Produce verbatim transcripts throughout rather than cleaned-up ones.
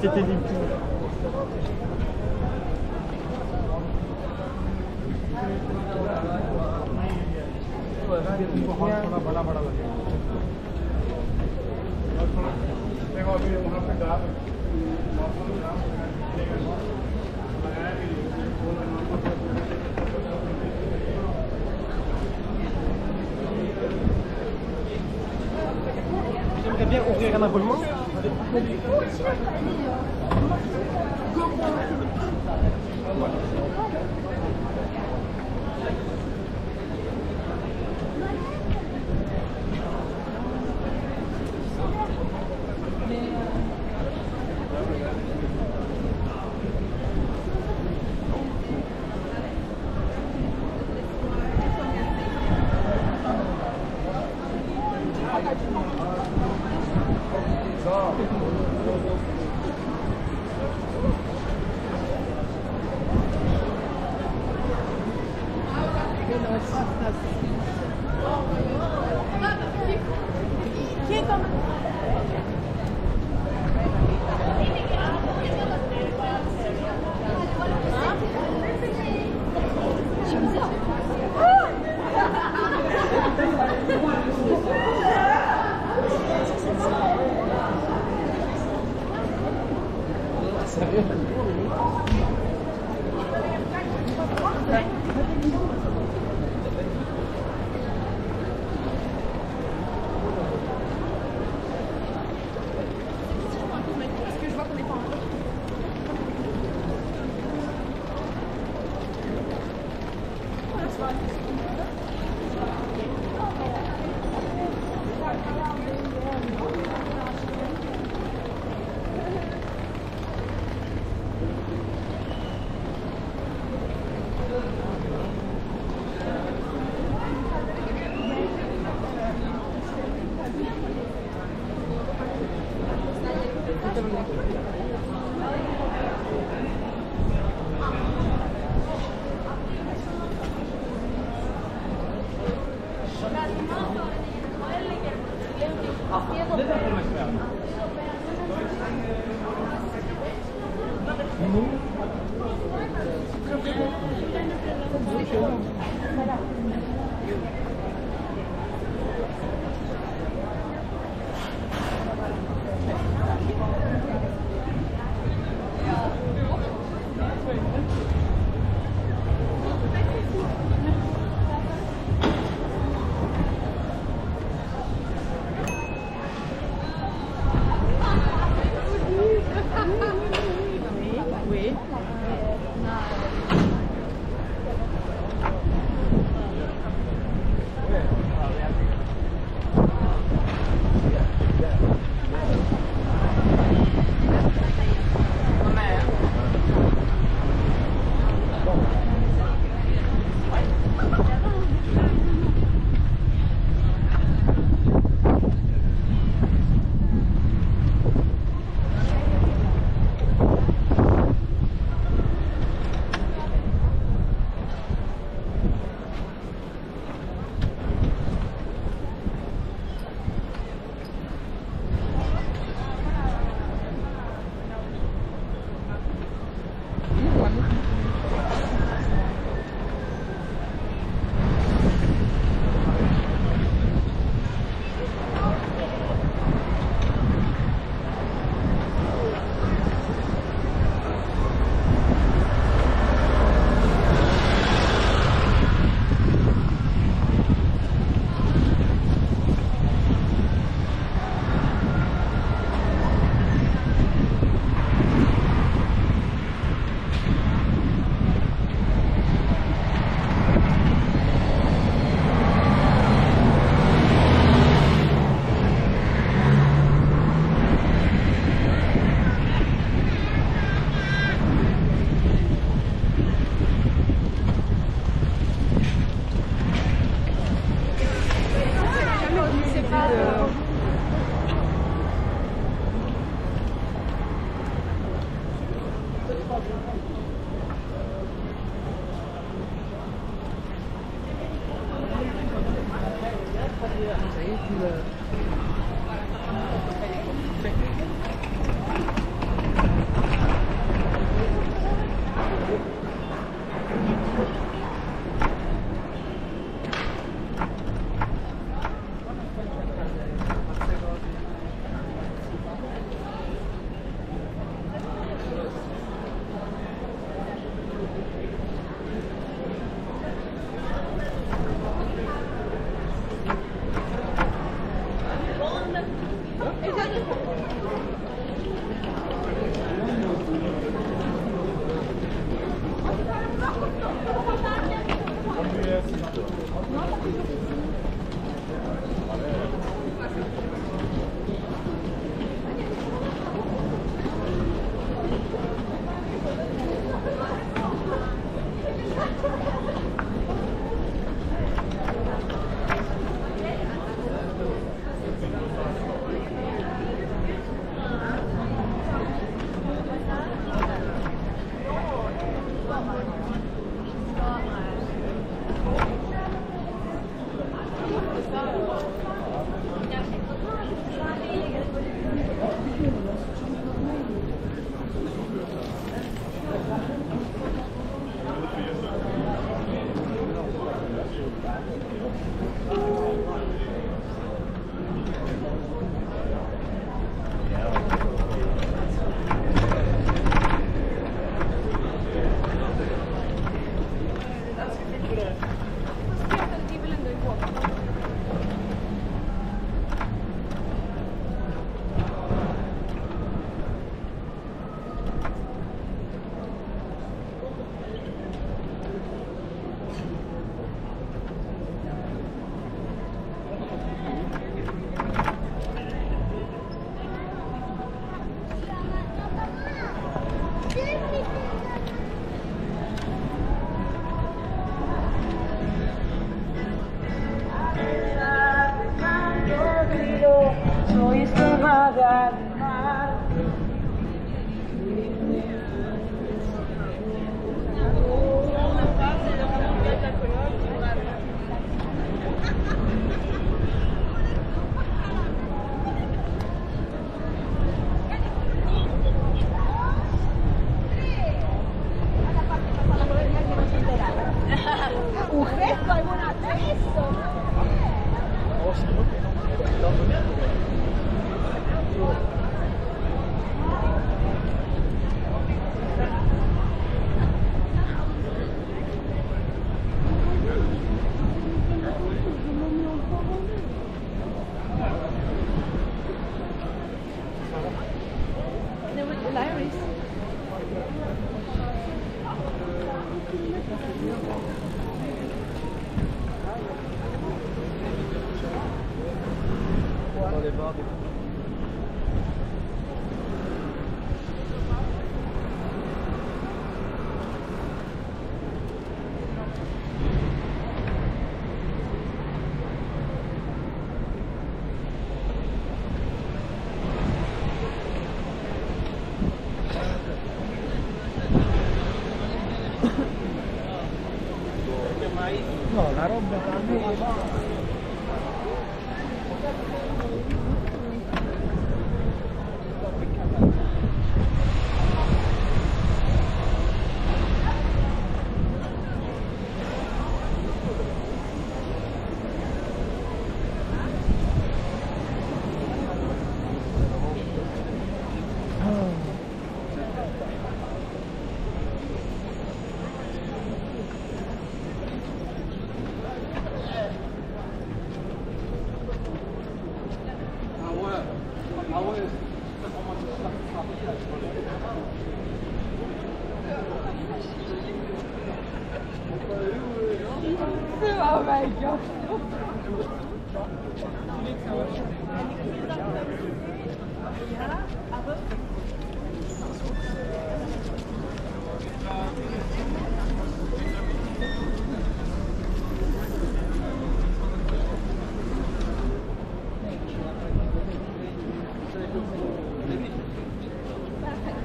C'était des j'aimerais bien ouvrir un abonnement. Thank you.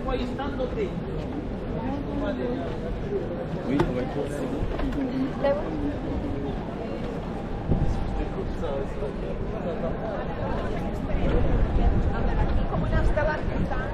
Poi stando dentro Oui, on va être c'est bon. Là, oui. Si je te coupe, ça reste pas bien. Como una estaba pensando.